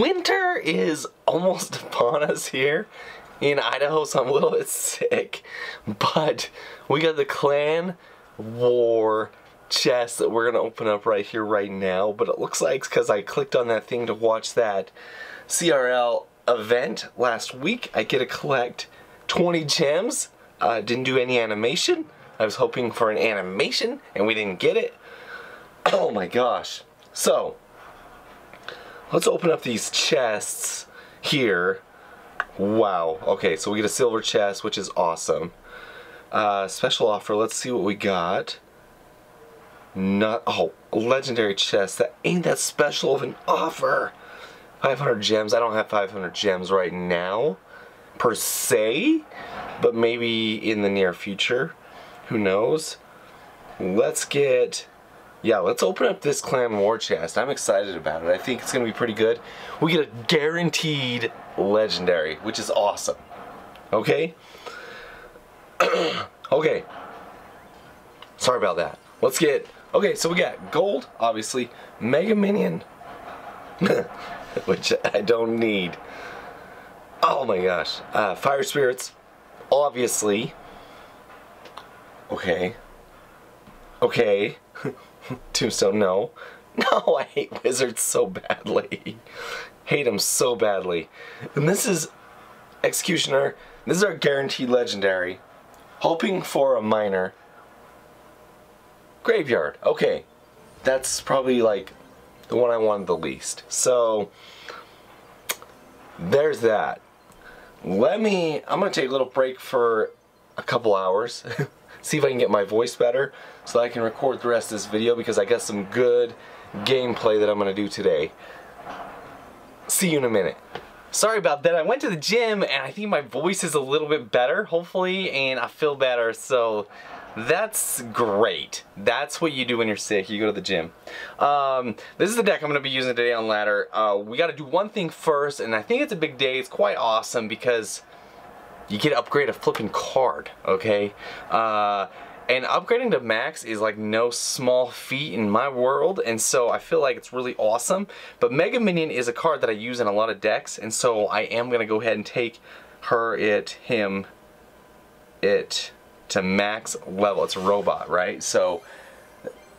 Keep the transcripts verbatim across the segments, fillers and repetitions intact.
Winter is almost upon us here in Idaho, so I'm a little bit sick, but we got the Clan War chest that we're gonna open up right here right now. But it looks like, because I clicked on that thing to watch that C R L event last week, I get to collect twenty gems. Uh, didn't do any animation. I was hoping for an animation and we didn't get it. Oh my gosh. So let's open up these chests here. Wow. Okay, so we get a silver chest, which is awesome. Uh, special offer. Let's see what we got. Not, oh, legendary chest. That ain't that special of an offer. five hundred gems. I don't have five hundred gems right now, per se, but maybe in the near future. Who knows? Let's get... yeah, let's open up this Clan War chest. I'm excited about it. I think it's going to be pretty good. We get a guaranteed legendary, which is awesome. Okay? Okay. Sorry about that. Let's get... okay, so we got gold, obviously. Mega Minion. Which I don't need. Oh my gosh. Uh, Fire Spirits. Obviously. Okay. Okay. Tombstone, no. No, I hate wizards so badly. Hate them so badly. And this is Executioner. This is our guaranteed legendary. Hoping for a minor. Graveyard. Okay. That's probably like the one I wanted the least. So there's that. Let me, I'm going to take a little break for a couple hours. See if I can get my voice better so that I can record the rest of this video, because I got some good gameplay that I'm going to do today. See you in a minute. Sorry about that. I went to the gym and I think my voice is a little bit better, hopefully, and I feel better. So that's great. That's what you do when you're sick. You go to the gym. Um, this is the deck I'm going to be using today on Ladder. Uh, we got to do one thing first, and I think it's a big day. It's quite awesome because you get to upgrade a flipping card, okay? Uh, and upgrading to max is like no small feat in my world, and so I feel like it's really awesome. But Mega Minion is a card that I use in a lot of decks, and so I am gonna go ahead and take her, it, him, it to max level. It's a robot, right? So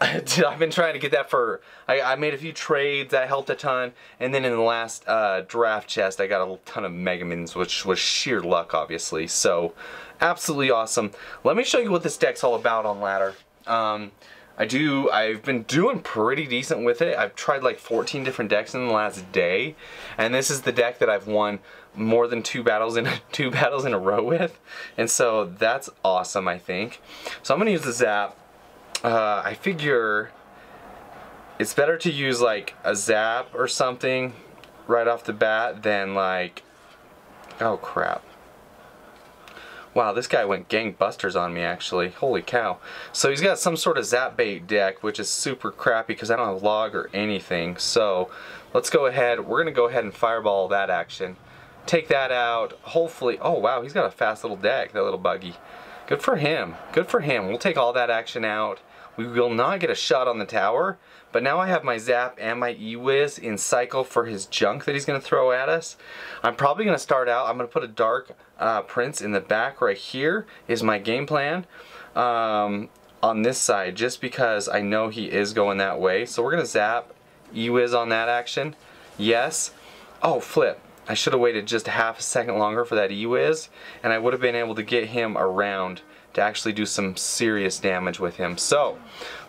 I've been trying to get that for, I, I made a few trades, that helped a ton, and then in the last uh, draft chest I got a ton of Mega Minions, which was sheer luck, obviously, so absolutely awesome. Let me show you what this deck's all about on Ladder. Um, I do, I've been doing pretty decent with it. I've tried like fourteen different decks in the last day, and this is the deck that I've won more than two battles in two battles in a row with, and so that's awesome, I think. So I'm going to use the Zap. Uh, I figure it's better to use like a Zap or something right off the bat than like, oh crap. Wow, this guy went gangbusters on me actually. Holy cow. So he's got some sort of Zap bait deck, which is super crappy because I don't have Log or anything. So let's go ahead. We're going to go ahead and Fireball that action. Take that out. Hopefully, oh wow, he's got a fast little deck, that little buggy. Good for him. Good for him. We'll take all that action out. We will not get a shot on the tower, but now I have my Zap and my E-Wiz in cycle for his junk that he's going to throw at us. I'm probably going to start out, I'm going to put a Dark uh, Prince in the back right here is my game plan um, on this side, just because I know he is going that way. So we're going to Zap E-Wiz on that action. Yes. Oh, flip. I should have waited just half a second longer for that E-Wiz, and I would have been able to get him around to actually do some serious damage with him. So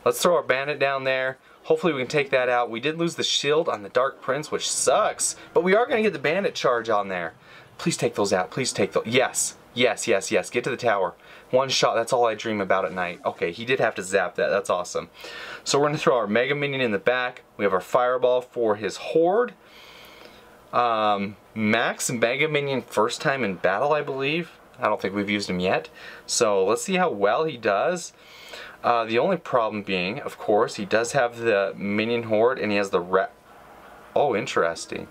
let's throw our Bandit down there. Hopefully we can take that out. We did lose the shield on the Dark Prince, which sucks, but we are going to get the Bandit charge on there. Please take those out. Please take those. Yes. Yes, yes, yes. Get to the tower. One shot. That's all I dream about at night. Okay, he did have to Zap that. That's awesome. So we're going to throw our Mega Minion in the back. We have our Fireball for his Horde. Um, Max Mega Minion first time in battle, I believe. I don't think we've used him yet. So let's see how well he does. Uh, the only problem being, of course, he does have the Minion Horde and he has the rep. Oh, interesting.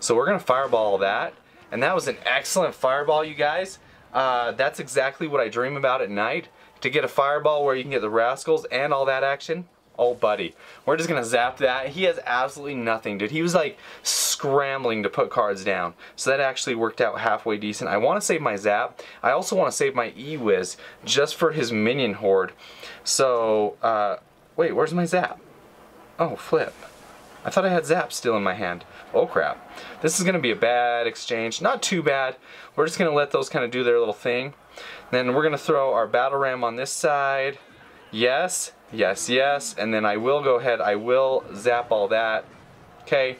So we're going to Fireball that. And that was an excellent Fireball, you guys. Uh, that's exactly what I dream about at night. To get a Fireball where you can get the Rascals and all that action. Oh, buddy. We're just going to zap that. He has absolutely nothing, dude. He was, like, scrambling to put cards down. So that actually worked out halfway decent. I want to save my Zap. I also want to save my E-Wiz just for his Minion Horde. So, uh, wait, where's my Zap? Oh, flip. I thought I had Zap still in my hand. Oh, crap. This is going to be a bad exchange. Not too bad. We're just going to let those kind of do their little thing. Then we're going to throw our Battle Ram on this side. Yes. Yes, yes, and then I will go ahead, I will zap all that. Okay,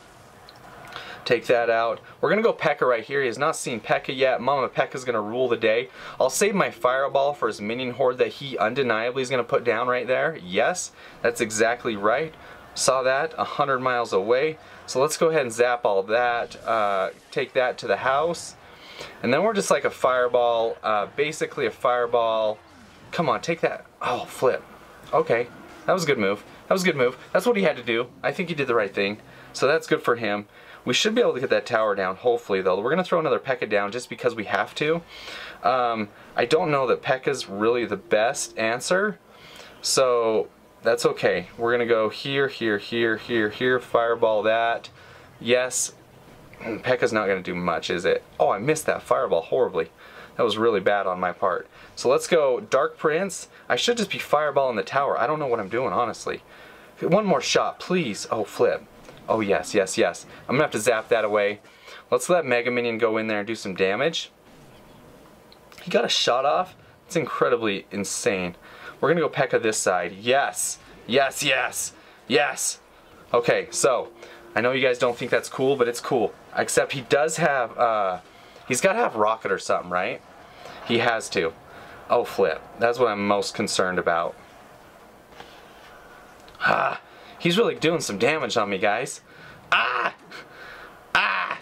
take that out. We're going to go P E K K A right here. He has not seen P E K K A yet. Mama P E K K A's going to rule the day. I'll save my Fireball for his Minion Horde that he undeniably is going to put down right there. Yes, that's exactly right. Saw that a hundred miles away. So let's go ahead and zap all that, uh, take that to the house. And then we're just like a Fireball, uh, basically a Fireball. Come on, take that. Oh, flip. Okay, that was a good move. That was a good move. That's what he had to do. I think he did the right thing. So that's good for him. We should be able to get that tower down, hopefully, though. We're going to throw another P E K K A down just because we have to. Um, I don't know that P E K K A's really the best answer. So that's okay. We're going to go here, here, here, here, here, Fireball that. Yes. P E K K A's not going to do much, is it? Oh, I missed that Fireball horribly. That was really bad on my part. So let's go Dark Prince. I should just be Fireballing the tower. I don't know what I'm doing, honestly. One more shot, please. Oh, flip. Oh, yes, yes, yes. I'm going to have to zap that away. Let's let Mega Minion go in there and do some damage. He got a shot off. It's incredibly insane. We're going to go P E K K A this side. Yes, yes, yes, yes. Okay, so I know you guys don't think that's cool, but it's cool. Except he does have... Uh, he's got to have Rocket or something, right? He has to. Oh, flip. That's what I'm most concerned about. Ah, he's really doing some damage on me, guys. Ah! Ah!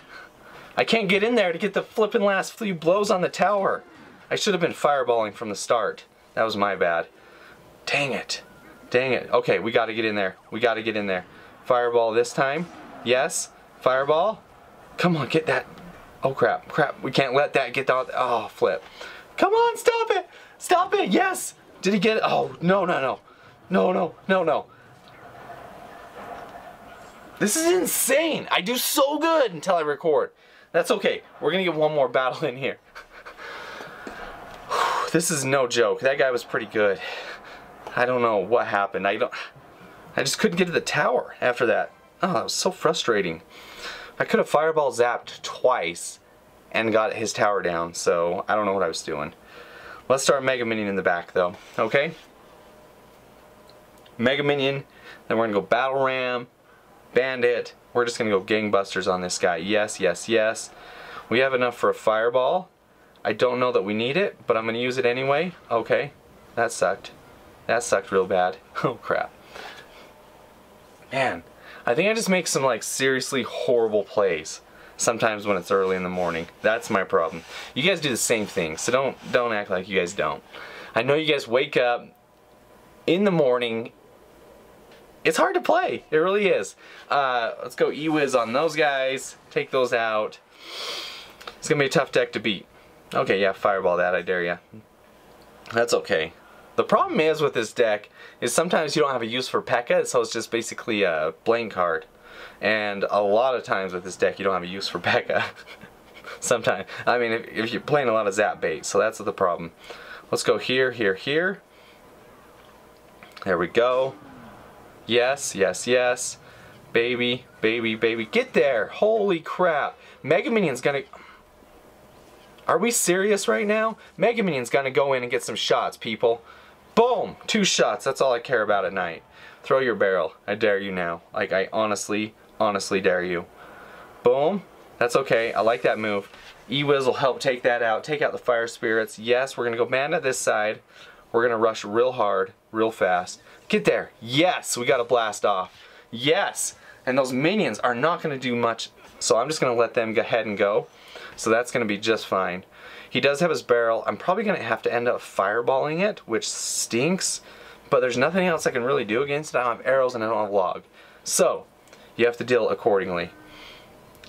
I can't get in there to get the flipping last few blows on the tower. I should have been Fireballing from the start. That was my bad. Dang it. Dang it. Okay, we got to get in there. We got to get in there. Fireball this time. Yes. Fireball. Come on, get that... Oh, crap, crap, we can't let that get down. Oh, flip. Come on, stop it, stop it, yes. Did he get it? Oh, no, no, no, no, no, no, no. This is insane. I do so good until I record. That's okay, we're gonna get one more battle in here. This is no joke, that guy was pretty good. I don't know what happened. I don't, I just couldn't get to the tower after that. Oh, that was so frustrating. I could have Fireball zapped twice and got his tower down, so I don't know what I was doing. Let's start Mega Minion in the back, though, okay? Mega Minion, then we're going to go Battle Ram, Bandit. We're just going to go gangbusters on this guy. Yes, yes, yes. We have enough for a Fireball. I don't know that we need it, but I'm going to use it anyway. Okay, that sucked. That sucked real bad. Oh, crap. Man. I think I just make some like seriously horrible plays sometimes when it's early in the morning. That's my problem. You guys do the same thing, so don't don't act like you guys don't. I know you guys wake up in the morning. It's hard to play. It really is. Uh, let's go E-Wiz on those guys. Take those out. It's gonna be a tough deck to beat. Okay, yeah, Fireball that. I dare ya. That's okay. The problem is with this deck is sometimes you don't have a use for P E K K A, so it's just basically a blank card. And a lot of times with this deck you don't have a use for P E K K A. Sometimes. I mean, if, if you're playing a lot of Zap bait, so that's the problem. Let's go here, here, here. There we go. Yes, yes, yes. Baby, baby, baby. Get there! Holy crap. Mega Minion's gonna... Are we serious right now? Mega Minion's gonna go in and get some shots, people. Boom! Two shots, that's all I care about at night. Throw your barrel. I dare you now. Like, I honestly, honestly dare you. Boom. That's okay. I like that move. E-Wiz will help take that out. Take out the Fire Spirits. Yes, we're going to go Bandit this side. We're going to rush real hard, real fast. Get there. Yes, we got to blast off. Yes. And those minions are not going to do much, so I'm just going to let them go ahead and go. So that's going to be just fine. He does have his barrel. I'm probably going to have to end up Fireballing it, which stinks, but there's nothing else I can really do against it. I don't have arrows and I don't have log. So, you have to deal accordingly.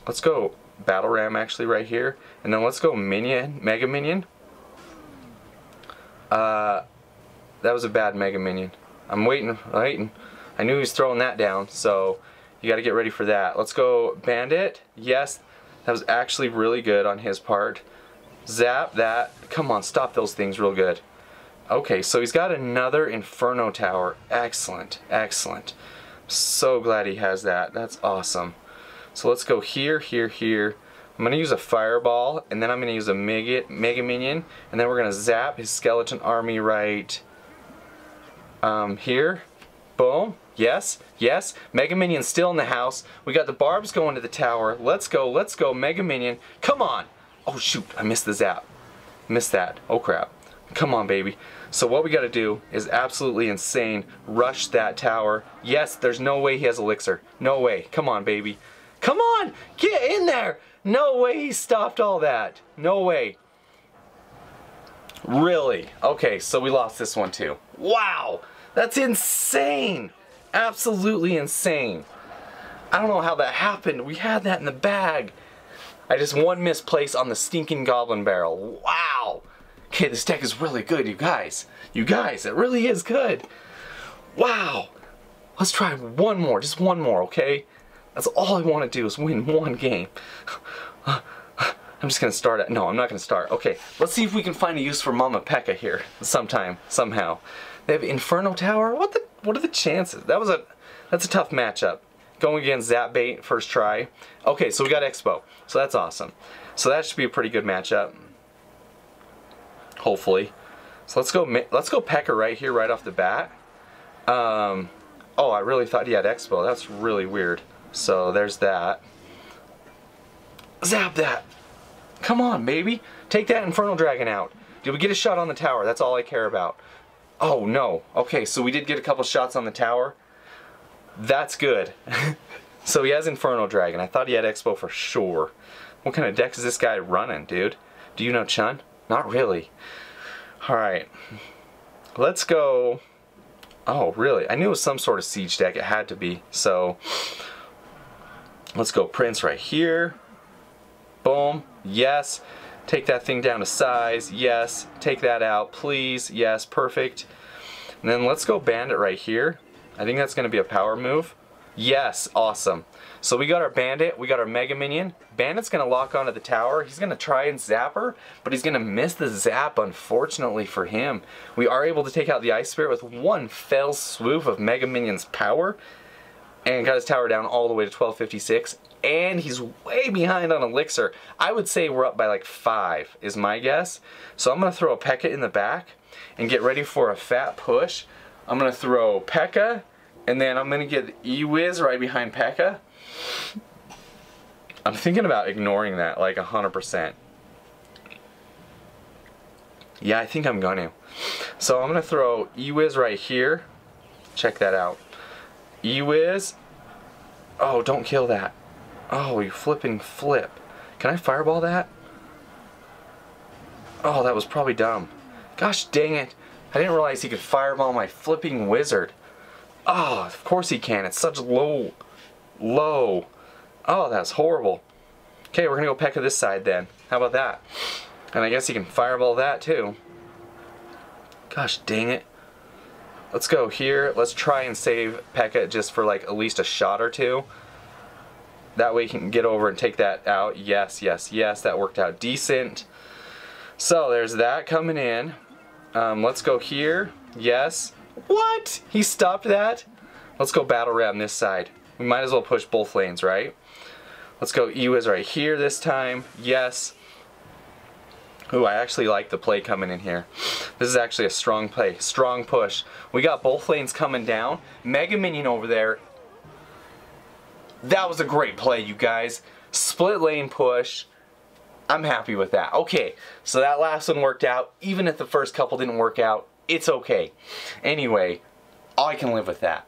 Let's go Battle Ram actually right here, and then let's go Minion, Mega Minion. Uh, that was a bad Mega Minion. I'm waiting, waiting. I knew he was throwing that down, so you gotta get ready for that. Let's go Bandit. Yes, that was actually really good on his part. Zap that. Come on, stop those things real good. Okay, so he's got another Inferno Tower. Excellent, excellent. So glad he has that. That's awesome. So let's go here, here, here. I'm going to use a Fireball, and then I'm going to use a Mega, Mega Minion, and then we're going to zap his Skeleton Army right um, here. Boom. Yes, yes. Mega Minion still in the house. We got the Barbs going to the tower. Let's go, let's go, Mega Minion. Come on. Oh, shoot. I missed the zap. Missed that. Oh, crap. Come on, baby. So what we got to do is absolutely insane. Rush that tower. Yes, there's no way he has Elixir. No way. Come on, baby. Come on! Get in there! No way he stopped all that. No way. Really? Okay, so we lost this one too. Wow! That's insane! Absolutely insane. I don't know how that happened. We had that in the bag. I just one misplace on the stinking Goblin Barrel. Wow! Okay, this deck is really good, you guys. You guys, it really is good. Wow. Let's try one more, just one more, okay? That's all I want to do is win one game. I'm just going to start at, no, I'm not going to start. Okay, let's see if we can find a use for Mama P E K K A here sometime, somehow. They have Inferno Tower? What the, what are the chances? That was a, that's a tough matchup. Going against Zap Bait first try. Okay, so we got Expo, so that's awesome. So that should be a pretty good matchup. Hopefully. So let's go let's go P E K K A right here right off the bat. Um, oh, I really thought he had Expo. That's really weird. So there's that. Zap that. Come on, baby. Take that Infernal Dragon out. Did we get a shot on the tower? That's all I care about. Oh, no. Okay, so we did get a couple shots on the tower. That's good. So he has Inferno Dragon. I thought he had Expo for sure. What kind of deck is this guy running, dude? Do you know Chun? Not really. Alright. Let's go. Oh, really? I knew it was some sort of siege deck. It had to be. So, let's go Prince right here. Boom. Yes. Take that thing down to size. Yes. Take that out, please. Yes. Perfect. And then let's go Bandit right here. I think that's going to be a power move. Yes. Awesome. So we got our Bandit, we got our Mega Minion. Bandit's going to lock onto the tower. He's going to try and zap her, but he's going to miss the zap, unfortunately for him. We are able to take out the Ice Spirit with one fell swoop of Mega Minion's power, and got his tower down all the way to twelve fifty-six, and he's way behind on Elixir. I would say we're up by like five, is my guess. So I'm going to throw a P E K K A in the back, and get ready for a fat push. I'm going to throw P E K K A, and then I'm going to get E-Wiz right behind P E K K A. I'm thinking about ignoring that like one hundred percent. Yeah, I think I'm going to. So I'm going to throw E-Wiz right here. Check that out. E-Wiz. Oh, don't kill that. Oh, you flipping flip. Can I Fireball that? Oh, that was probably dumb. Gosh dang it. I didn't realize he could Fireball my flipping wizard. Oh, of course he can. It's such low... Low. Oh, that's horrible. Okay, we're gonna go P E K K A this side then. How about that? And I guess you can Fireball that too. Gosh dang it. Let's go here. Let's try and save P E K K A just for like at least a shot or two. That way he can get over and take that out. Yes, yes, yes. That worked out decent. So there's that coming in. Um, let's go here. Yes. What? He stopped that? Let's go Battle Ram this side. We might as well push both lanes, right? Let's go E-Wiz right here this time. Yes. Ooh, I actually like the play coming in here. This is actually a strong play, strong push. We got both lanes coming down. Mega Minion over there. That was a great play, you guys. Split lane push. I'm happy with that. Okay, so that last one worked out. Even if the first couple didn't work out, it's okay. Anyway, I can live with that.